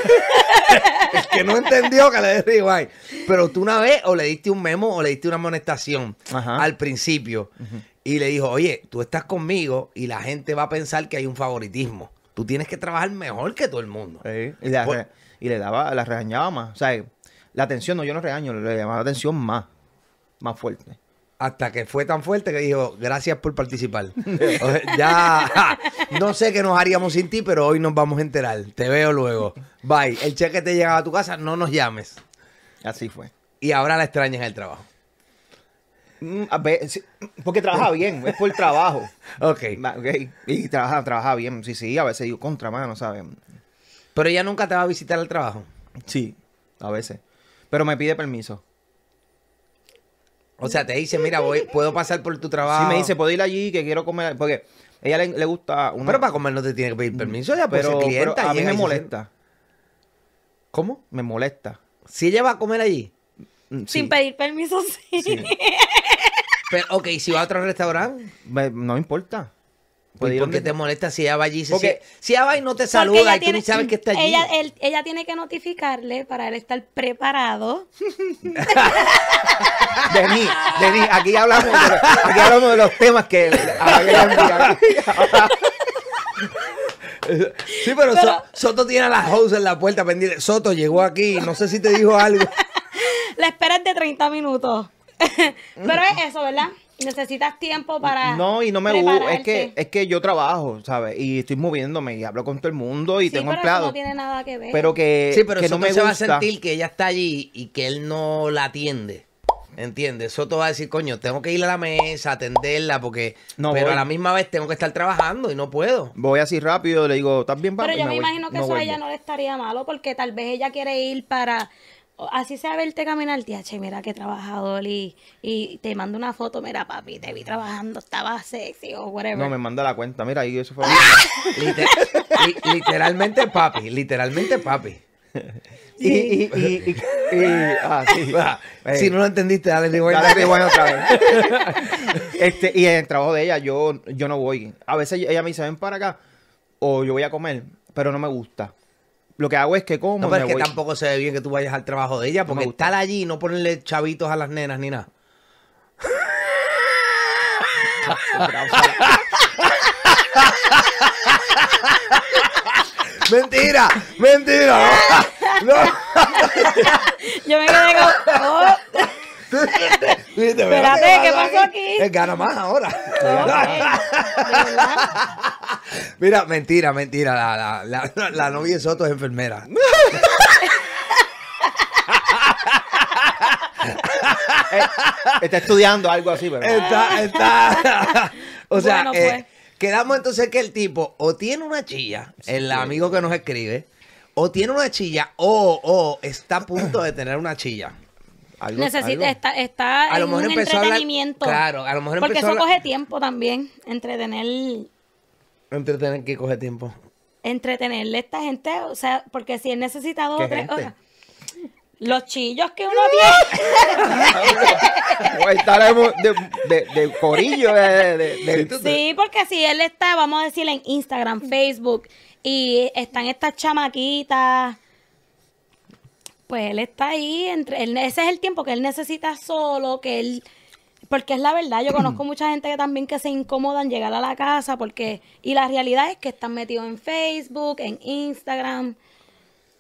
Es que no entendió que le dé rewind. Pero tú una vez o le diste un memo o le diste una amonestación. Ajá. Al principio. Uh-huh. Y le dijo, oye, tú estás conmigo y la gente va a pensar que hay un favoritismo. Tú tienes que trabajar mejor que todo el mundo. Sí. Y, la Por... y le daba, la regañaba más. O sea, la atención, no, yo no regaño, le llamaba la atención más. Más fuerte. Hasta que fue tan fuerte que dijo, gracias por participar. Ya, no sé qué nos haríamos sin ti, pero hoy nos vamos a enterar. Te veo luego. Bye. El cheque te llegaba a tu casa, no nos llames. Así fue. Y ahora la extrañas en el trabajo. A ver, sí, porque trabaja bien, es por el trabajo. Ok. Okay. Y trabaja, trabaja bien, sí, sí. A veces digo, contra, mano, ¿sabes? Pero ella nunca te va a visitar al trabajo. Sí, a veces. Pero me pide permiso. O sea, te dice, mira, voy, puedo pasar por tu trabajo. Sí, me dice, puedo ir allí, que quiero comer. Porque a ella le, le gusta... Una... Pero para comer no te tiene que pedir permiso. Ya, pero, pues clienta, pero a mí me molesta. Se... ¿Cómo? Me molesta. ¿Si ella va a comer allí? Sí. Sin pedir permiso, sí. sí. Pero, ok, ¿si va a otro restaurante? Me, no importa. Pues ¿por qué te molesta si ella va allí? Si, porque, si ella va y no te saluda y tiene, tú ni sabes que está allí. Ella, él, ella tiene que notificarle para él estar preparado. De mí, de mí. Aquí hablamos de, aquí hablamos de los temas que... Sí, pero, pero so, Soto tiene a las hosts en la puerta pendiente. Soto llegó aquí, no sé si te dijo algo. La espera es de treinta minutos. Pero es eso, ¿verdad? Necesitas tiempo para... No, y no me gusta. Es que, es que yo trabajo, ¿sabes? Y estoy moviéndome y hablo con todo el mundo y sí, tengo empleados. No tiene nada que ver. Pero que, sí, pero que Soto no me gusta. Se va a sentir que ella está allí y que él no la atiende. ¿Entiendes? Soto va a decir, coño, tengo que ir a la mesa, atenderla, porque... No, pero voy. A la misma vez tengo que estar trabajando y no puedo. Voy así rápido, le digo, ¿estás bien, papi? Pero yo me, me imagino que no eso vuelvo. A ella no le estaría malo, porque tal vez ella quiere ir para... Así sea verte caminar, tía, che, mira qué trabajador, y, y te mando una foto, mira, papi, te vi trabajando, estaba sexy o whatever. No, me manda la cuenta, mira, y eso fue... Liter li literalmente papi, literalmente papi. Y, y, y, y, y, y ah, sí. Hey. Si no lo entendiste, dale rewind otra vez. Este, y en el trabajo de ella, yo, yo no voy. A veces ella me dice, ven para acá, o yo voy a comer, pero no me gusta. Lo que hago es que como. No, pero me es que voy. Tampoco se ve bien que tú vayas al trabajo de ella, porque no estar allí y no ponerle chavitos a las nenas ni nada. Mentira, mentira. No. Yo me quedé con. Oh. Espérate, ¿qué pasó aquí? Él gana más ahora. Okay. Mira, mentira, mentira. La, la, la, la novia de Soto es enfermera. Está estudiando algo así, pero. Está, está. O sea, bueno, pues. eh, quedamos entonces que el tipo o tiene una chilla, sí, el amigo que nos escribe, o tiene una chilla, o, o está a punto de tener una chilla. Algo, necesita, algo. Está, está a en lo mejor un entretenimiento. A hablar, claro, a lo mejor porque eso hablar... coge tiempo también, entretener. ¿Entretener qué coge tiempo? Entretenerle a esta gente, o sea, porque si él necesita dos o tres horas. Los chillos que uno tiene. Estaremos de, de, de corillo. De, de, de, de... Sí, porque si él está, vamos a decirle, en Instagram, Facebook, y están estas chamaquitas... Pues él está ahí, entre, él, ese es el tiempo que él necesita solo, que él, porque es la verdad, yo conozco mucha gente que también que se incomodan llegar a la casa, porque, y la realidad es que están metidos en Facebook, en Instagram,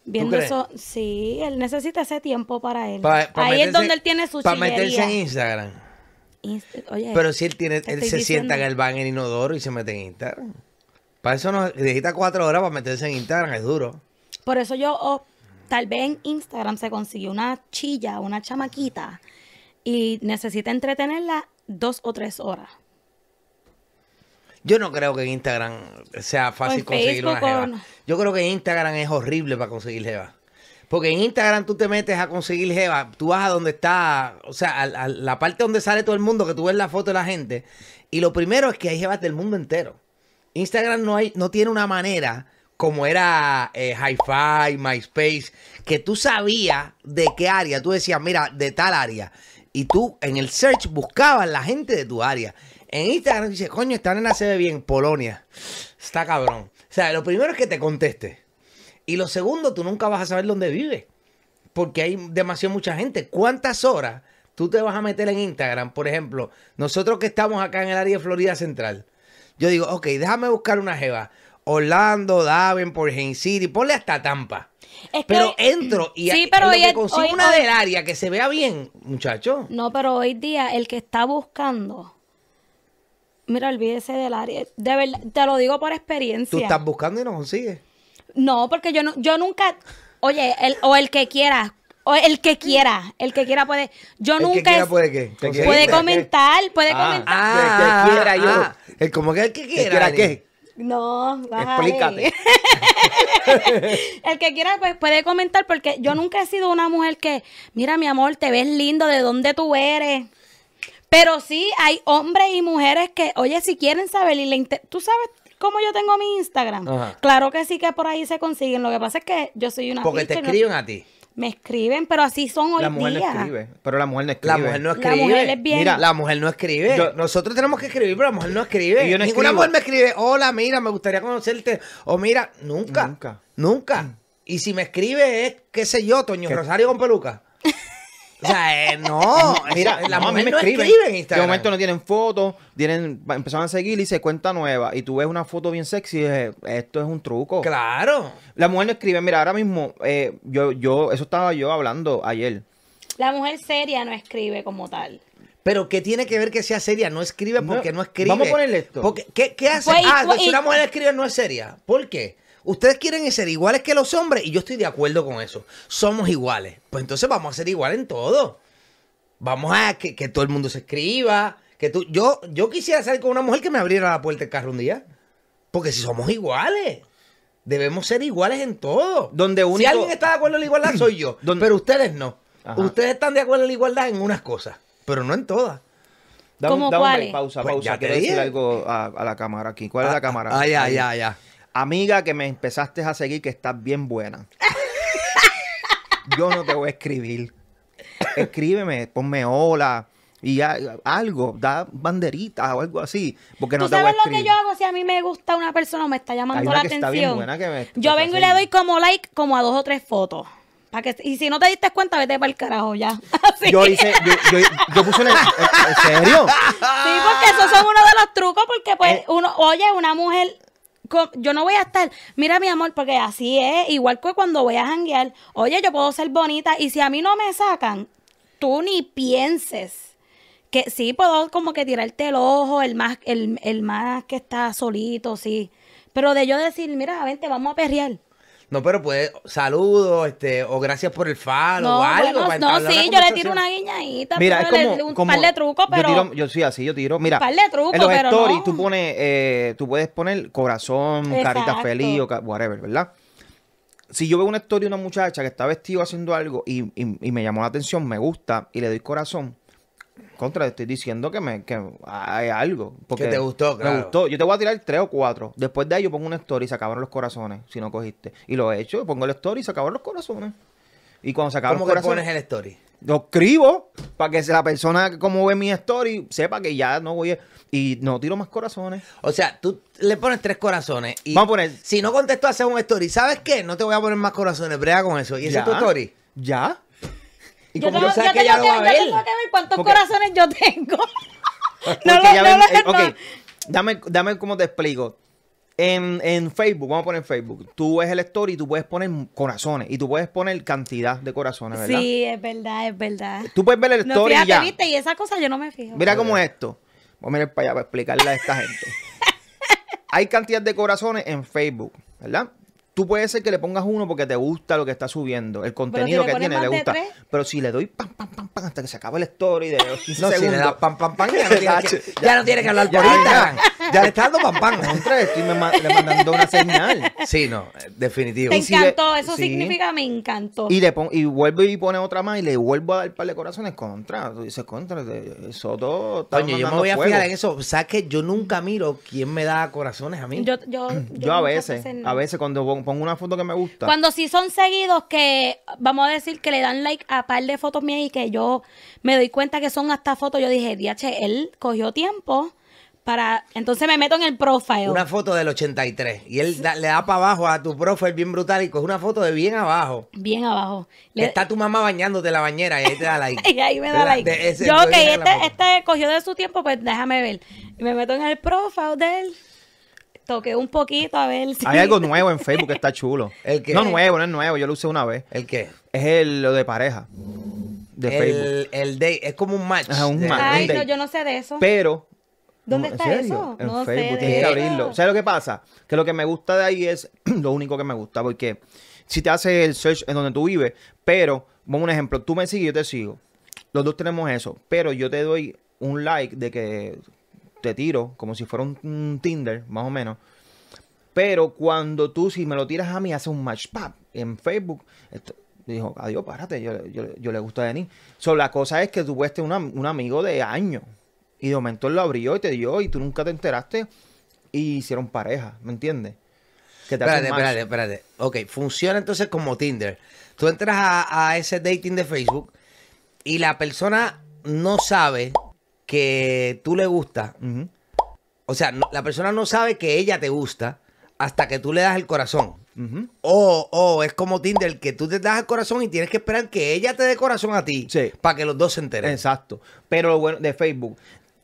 viendo eso, sí, él necesita ese tiempo para él, pa, pa ahí meterse, es donde él tiene su chillería. Para meterse en Instagram. Insta, oye, pero si él tiene, él se diciendo. Sienta en el baño, en el inodoro y se mete en Instagram, para eso nos necesita cuatro horas para meterse en Instagram, es duro. Por eso yo opto. Tal vez en Instagram se consiguió una chilla, una chamaquita, y necesita entretenerla dos o tres horas. Yo no creo que en Instagram sea fácil conseguir una jeva. Yo creo que Instagram es horrible para conseguir jeva. Porque en Instagram tú te metes a conseguir jeva, tú vas a donde está, o sea, a, a la parte donde sale todo el mundo, que tú ves la foto de la gente, y lo primero es que hay jevas del mundo entero. Instagram no, hay, no tiene una manera como era eh, Hi-Fi, MySpace, que tú sabías de qué área, tú decías, mira, de tal área, y tú en el search buscabas la gente de tu área. En Instagram dices, coño, esta nena se ve bien, Polonia, está cabrón. O sea, lo primero es que te conteste. Y lo segundo, tú nunca vas a saber dónde vive, porque hay demasiado mucha gente. ¿Cuántas horas tú te vas a meter en Instagram? Por ejemplo, nosotros que estamos acá en el área de Florida Central, yo digo, ok, déjame buscar una jeva. Orlando, Davenport, Haines City, ponle hasta Tampa. Es pero que, entro y sí, pero hoy, que consigo hoy, una hoy, del área que se vea bien, muchacho. No, pero hoy día el que está buscando... Mira, olvídese del área. De verdad, te lo digo por experiencia. Tú estás buscando y no consigues. No, porque yo no, yo nunca, oye, el, o el que quiera, o el que quiera, el que quiera puede, yo el nunca, que quiera puede qué, puede, puede comentar, puede ah, comentar, ah, el que quiera ah, yo, el como que el que quiera, el quiera qué, no, bájale. Explícate, el que quiera pues puede comentar, porque yo nunca he sido una mujer que, mira mi amor, te ves lindo, de dónde tú eres. Pero sí hay hombres y mujeres que, oye, si quieren saber y le inter... tú sabes. Como yo tengo mi Instagram. Ajá. Claro que sí que por ahí se consiguen. Lo que pasa es que yo soy una... Porque te escriben no... a ti. Me escriben, pero así son hoy día. La mujer día. no escribe. Pero la mujer no escribe. La mujer no escribe. La mujer es bien. Mira, la mujer no escribe. Yo, nosotros tenemos que escribir, pero la mujer no escribe. Yo no Ninguna escribo. mujer me escribe, hola, mira, me gustaría conocerte. O mira, nunca. Nunca. Nunca. Mm. Y si me escribe es, qué sé yo, Toño ¿Qué? Rosario con peluca. O sea, eh, no, mira, la no, mamá me no escribe en Instagram. De momento no tienen fotos, tienen, empezaron a seguir y se cuenta nueva. Y tú ves una foto bien sexy y dices, esto es un truco. Claro. La mujer no escribe. Mira, ahora mismo, eh, yo, yo, eso estaba yo hablando ayer. La mujer seria no escribe como tal. Pero ¿qué tiene que ver que sea seria? No escribe porque no, no escribe. Vamos a ponerle esto. Porque, ¿qué, qué hace? Pues, ah, pues, si una mujer escribe no es seria. ¿Por qué? Ustedes quieren ser iguales que los hombres y yo estoy de acuerdo con eso. Somos iguales. Pues entonces vamos a ser iguales en todo. Vamos a que, que todo el mundo se escriba. Que tú, yo, yo quisiera salir con una mujer que me abriera la puerta del carro un día. Porque si somos iguales, debemos ser iguales en todo. Donde único... Si alguien está de acuerdo en la igualdad soy yo. Donde... Pero ustedes no. Ajá. Ustedes están de acuerdo en la igualdad en unas cosas, pero no en todas. ¿Cómo cuáles? Pausa, pausa. Pues quiero decir algo a, a la cámara aquí. ¿Cuál ah, es la cámara? Ah, ya, ya, ya. Amiga, que me empezaste a seguir, que estás bien buena. Yo no te voy a escribir. Escríbeme, ponme hola y a, algo, da banderita o algo así, porque no te voy a escribir. ¿Tú sabes lo que yo hago si a mí me gusta una persona o me está llamando la atención? Hay una que está bien buena que me está yo vengo y le doy como like como a dos o tres fotos. Pa que, y si no te diste cuenta, vete para el carajo ya. Así. Yo hice, yo, yo, yo puse en, el, en serio. Sí, porque esos son uno de los trucos, porque pues eh, uno, oye, una mujer... Yo no voy a estar, mira mi amor, porque así es, igual que cuando voy a janguear, oye, yo puedo ser bonita, y si a mí no me sacan, tú ni pienses, que sí puedo como que tirarte el ojo, el más, el, el más que está solito, sí, pero de yo decir, mira, vente, vamos a perrear. No, pero pues, saludos, este, o gracias por el follow, no, o algo. Bueno, para no, sí, yo le tiro una guiñadita. Mira, es como, le, un como, par de trucos, pero... Yo, tiro, yo sí, así yo tiro, mira. Un par de trucos, en los pero stories, no. tú, pones, eh, tú puedes poner corazón, exacto, carita feliz, o whatever, ¿verdad? Si yo veo una story de una muchacha que está vestida haciendo algo y, y, y me llamó la atención, me gusta, y le doy corazón, contra, te estoy diciendo que me que hay algo. Porque que te gustó, claro. Me gustó. Yo te voy a tirar tres o cuatro. Después de ahí yo pongo una story y se acabaron los corazones, si no cogiste. Y lo he hecho, pongo el story y se acabaron los corazones. Y cuando se acaban los corazones... ¿Cómo que pones el story? Lo escribo para que la persona como ve mi story sepa que ya no voy a... Y no tiro más corazones. O sea, tú le pones tres corazones y... Vamos a poner... Si no contesto, haces un story. ¿Sabes qué? No te voy a poner más corazones. Brega con eso. ¿Y ese es tu story? Ya. Y yo como tengo, yo sé que ella lo va a ver. Yo tengo que ver cuántos okay. corazones yo tengo. no lo, no, ven, no. Ok, dame, dame cómo te explico. En, en Facebook, vamos a poner Facebook. Tú ves el story y tú puedes poner corazones. Y tú puedes poner cantidad de corazones, ¿verdad? Sí, es verdad, es verdad. Tú puedes ver el no, story fíjate, y ya. Viste, y esas cosas yo no me fijo. Mira cómo es esto. Vamos a mirar para allá para explicarle a esta gente. Hay cantidad de corazones en Facebook, ¿verdad? Tú puedes ser que le pongas uno porque te gusta lo que está subiendo, el contenido si que tiene, le gusta. Tres. Pero si le doy pam, pam, pam, pam, hasta que se acabe el story de quince no, segundos. Si le das pam, pam, pam, ya no tienes que, no tiene que hablar por Instagram. Ya le está dando pam, pam. Contra, estoy me, le mandando una señal. Sí, no, definitivo. Me encantó, si le, eso sí. significa me encantó. Y le pon, y vuelve y pone otra más y le vuelvo a dar par de corazones. Contra, tú dices contra, eso todo. Coño, yo me voy a fuego. fijar en eso. ¿Sabes que yo nunca miro quién me da corazones a mí? Yo, yo, yo, yo a veces, a veces cuando pongo una foto que me gusta. Cuando sí son seguidos que, vamos a decir, que le dan like a par de fotos mías y que yo me doy cuenta que son hasta fotos, yo dije, diache, él cogió tiempo para... Entonces me meto en el profile. Una foto del ochenta y tres y él da, le da para abajo a tu profile bien brutal y coge una foto de bien abajo. Bien abajo. Le... Está tu mamá bañándote en la bañera y ahí te da like. Y ahí me da ¿verdad? like. Ese, yo, ok, este, este cogió de su tiempo, pues déjame ver. Y me meto en el profile de él. Toqué un poquito a ver si... Hay algo nuevo en Facebook que está chulo. ¿El qué? No nuevo, no es nuevo. Yo lo usé una vez. ¿El qué? Es el, lo de pareja. De el, Facebook. El de... Es como un match. Ajá, un de, match. Ay, no, yo no sé de eso. Pero... ¿Dónde está serio? eso? En no Facebook, tienes que abrirlo. ¿Sabes lo que pasa? Que lo que me gusta de ahí es lo único que me gusta, porque si te haces el search en donde tú vives, pero, vamos a un ejemplo, tú me sigues y yo te sigo. Los dos tenemos eso, pero yo te doy un like de que te tiro, como si fuera un, un Tinder, más o menos. Pero cuando tú, si me lo tiras a mí, haces un match, ¡pap! En Facebook... Esto, dijo, adiós, párate, yo, yo, yo le gusta de mí. So, la cosa es que tú fuiste una, un amigo de años. Y de momento él lo abrió y te dio y tú nunca te enteraste y hicieron pareja, ¿me entiendes? Que te espérate, espérate, espérate. Ok, funciona entonces como Tinder. Tú entras a, a ese dating de Facebook y la persona no sabe que tú le gustas. Uh-huh. O sea, no, la persona no sabe que ella te gusta hasta que tú le das el corazón. Uh-huh. O oh, oh, es como Tinder, que tú te das el corazón y tienes que esperar que ella te dé corazón a ti, sí, para que los dos se enteren. Exacto. Pero lo bueno de Facebook...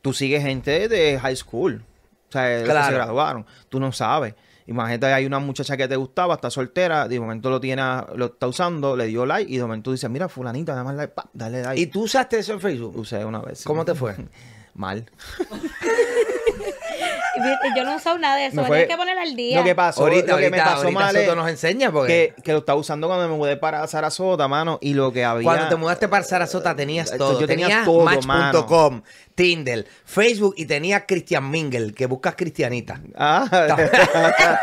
Tú sigues gente de high school. O sea, claro, se graduaron. Tú no sabes. Imagínate, hay una muchacha que te gustaba, está soltera, de momento lo tiene, lo está usando, le dio like y de momento dice, mira, fulanita, dame like, pa, dale like. ¿Y tú usaste eso en Facebook? Usé una vez. ¿Cómo te fue? Mal. Yo no he usado nada de eso. Tienes que poner al día. Lo que pasó, ahorita, lo que ahorita, me pasó ahorita, mal es nos enseña porque... que, que lo estaba usando cuando me mudé para Sarasota, mano. Y lo que había... Cuando te mudaste para Sarasota tenías todo. Yo tenía tenías todo, Match punto com, Tinder, Facebook y tenía Christian Mingle, que buscas cristianita. Ah.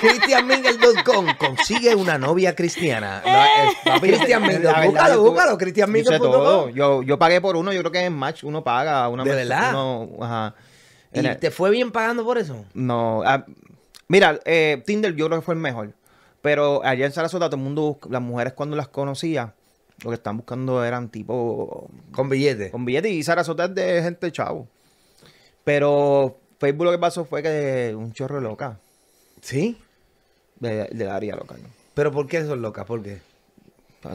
Christian Mingle punto com, consigue una novia cristiana. La, el, Christian Mingle, búscalo, búscalo, búscalo, Christian Mingle punto com. Yo, yo pagué por uno, yo creo que en Match uno paga. Una ¿De verdad? Uno, ajá. ¿Y te fue bien pagando por eso? No. Ah, mira, eh, Tinder yo creo que fue el mejor. Pero allá en Sarasota todo el mundo busca, las mujeres cuando las conocía, lo que estaban buscando eran tipo... Con billetes. Con billetes y Sarasota es de gente chavo. Pero Facebook lo que pasó fue que un chorro loca. ¿Sí? De, de la área loca. ¿No? ¿Pero por qué son locas? ¿Por qué?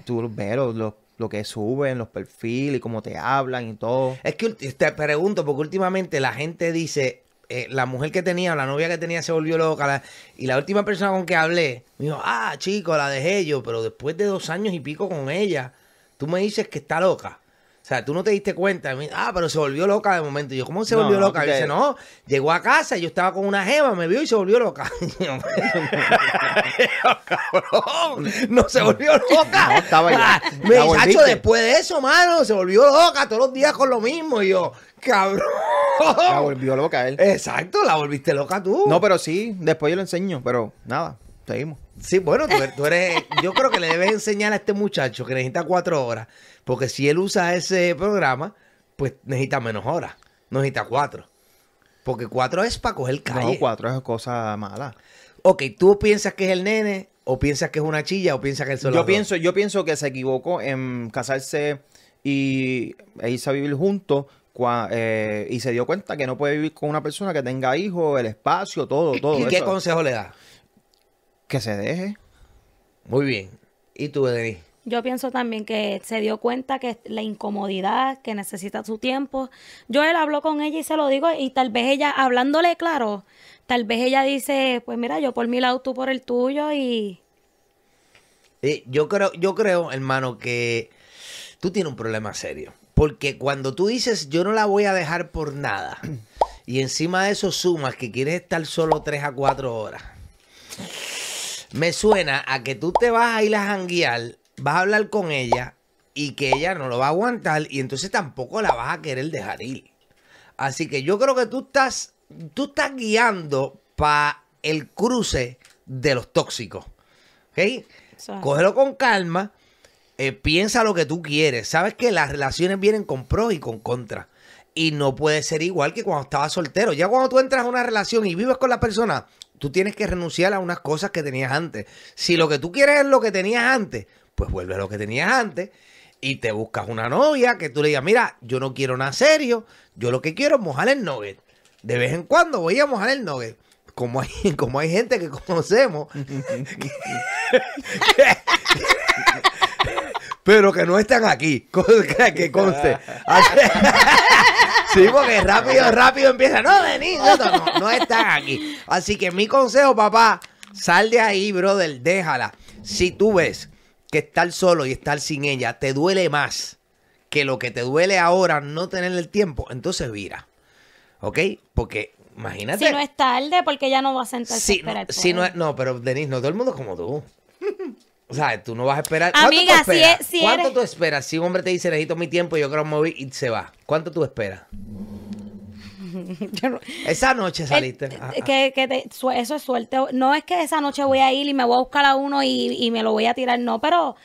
Tú ves los... los lo que suben, los perfiles, y cómo te hablan y todo. Es que te pregunto, porque últimamente la gente dice, eh, la mujer que tenía o la novia que tenía se volvió loca, la, y la última persona con que hablé, me dijo, ah, chico, la dejé yo, pero después de dos años y pico con ella, tú me dices que está loca. O sea, tú no te diste cuenta. Me dice, ah, pero se volvió loca de momento. Y yo, ¿cómo se volvió no, loca? Y dice, no, llegó a casa, yo estaba con una jeva, me vio y se volvió loca. Yo, cabrón, no se volvió loca. No, estaba ya. Me dice, después de eso, mano, se volvió loca todos los días con lo mismo. Y yo, cabrón. La volvió loca él. Exacto, la volviste loca tú. No, pero sí, después yo lo enseño, pero nada, seguimos. Sí, bueno, tú, tú eres, yo creo que le debes enseñar a este muchacho que necesita cuatro horas, porque si él usa ese programa, pues necesita menos horas, no necesita cuatro, porque cuatro es para coger calle. No, cuatro es cosa mala. Ok, ¿tú piensas que es el nene, o piensas que es una chilla, o piensas que es solo yo pienso, yo pienso que se equivocó en casarse y e irse a vivir juntos, Cua, eh, y se dio cuenta que no puede vivir con una persona que tenga hijos, el espacio, todo, todo. ¿Y eso? ¿Qué consejo le das? Que se deje. Muy bien. ¿Y tú, Denise? Yo pienso también que se dio cuenta que la incomodidad, que necesita su tiempo. Yo él habló con ella y se lo digo, y tal vez ella, hablándole claro, tal vez ella dice, pues mira, yo por mi lado, tú por el tuyo, y... Eh, yo creo, yo creo, hermano, que tú tienes un problema serio. Porque cuando tú dices, yo no la voy a dejar por nada, y encima de eso sumas que quieres estar solo tres a cuatro horas... Me suena a que tú te vas a ir a janguear, vas a hablar con ella y que ella no lo va a aguantar y entonces tampoco la vas a querer dejar ir. Así que yo creo que tú estás tú estás guiando para el cruce de los tóxicos. ¿Ok? So. Cógelo con calma. Eh, piensa lo que tú quieres. Sabes que las relaciones vienen con pros y con contras. Y no puede ser igual que cuando estabas soltero. Ya cuando tú entras a una relación y vives con la persona, tú tienes que renunciar a unas cosas que tenías antes. Si lo que tú quieres es lo que tenías antes, pues vuelve a lo que tenías antes y te buscas una novia que tú le digas, mira, yo no quiero nada serio. Yo lo que quiero es mojar el nugget. De vez en cuando voy a mojar el nugget. Como hay, como hay gente que conocemos. que, que, pero que no están aquí, que conste. Sí, porque rápido, rápido empieza. No, Denis, no, no, no están aquí. Así que mi consejo, papá, sal de ahí, brother, déjala. Si tú ves que estar solo y estar sin ella te duele más que lo que te duele ahora no tener el tiempo, entonces vira. ¿Ok? Porque imagínate. Si no es tarde, porque ya no vas a sentarse si, a esperar. No, si no, es, no, pero Denis, no todo el mundo es como tú. O sea, tú no vas a esperar. Amiga, si es, si ¿Cuánto eres... tú esperas? Si un hombre te dice, necesito mi tiempo, yo creo que me voy y se va. ¿Cuánto tú esperas? No... Esa noche saliste. El, ah, que, que te, eso es suerte. No es que esa noche voy a ir y me voy a buscar a uno y, y me lo voy a tirar. No, pero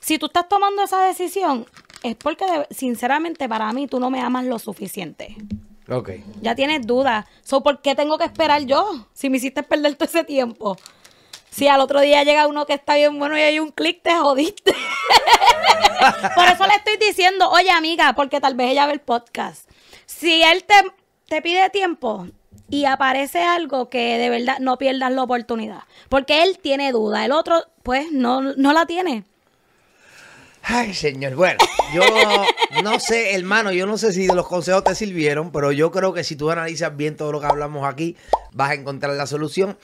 si tú estás tomando esa decisión, es porque, sinceramente, para mí, tú no me amas lo suficiente. Ok. Ya tienes dudas. So, ¿por qué tengo que esperar yo? Si me hiciste perder todo ese tiempo. Si al otro día llega uno que está bien bueno y hay un clic, te jodiste. Por eso le estoy diciendo, oye, amiga, porque tal vez ella ve el podcast. Si él te, te pide tiempo y aparece algo que de verdad no pierdas la oportunidad. Porque él tiene duda, el otro pues no, no la tiene. Ay, señor. Bueno, yo no sé, hermano, yo no sé si los consejos te sirvieron, pero yo creo que si tú analizas bien todo lo que hablamos aquí, vas a encontrar la solución.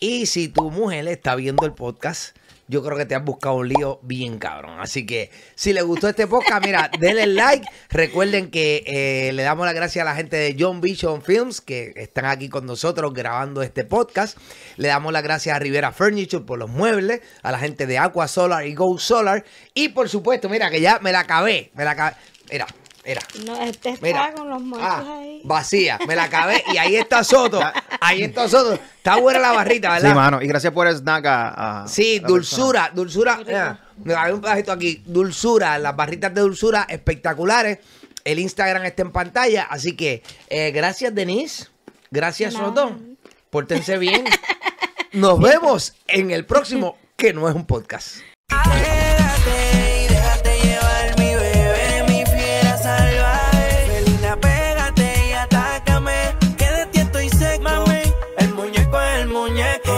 Y si tu mujer está viendo el podcast, yo creo que te has buscado un lío bien cabrón. Así que si les gustó este podcast, mira, denle like. Recuerden que eh, le damos las gracias a la gente de John Vision Films que están aquí con nosotros grabando este podcast. Le damos las gracias a Rivera Furniture por los muebles, a la gente de Aqua Solar y Go Solar. Y por supuesto, mira, que ya me la acabé. Me la acabé. Mira. Mira, no, este está mira, con los muertos ah, ahí. Vacía, me la acabé y ahí está Soto. Ahí está Soto. Está buena la barrita, ¿verdad? Sí, mano. Y gracias por el snack a, a sí, a dulzura, dulzura. Mira, mira, hay un pedacito aquí. Dulzura, las barritas de dulzura espectaculares. El Instagram está en pantalla. Así que eh, gracias, Denise. Gracias, no. Soto. Pórtense bien. Nos vemos en el próximo Que No Es Un Podcast. Muñeco.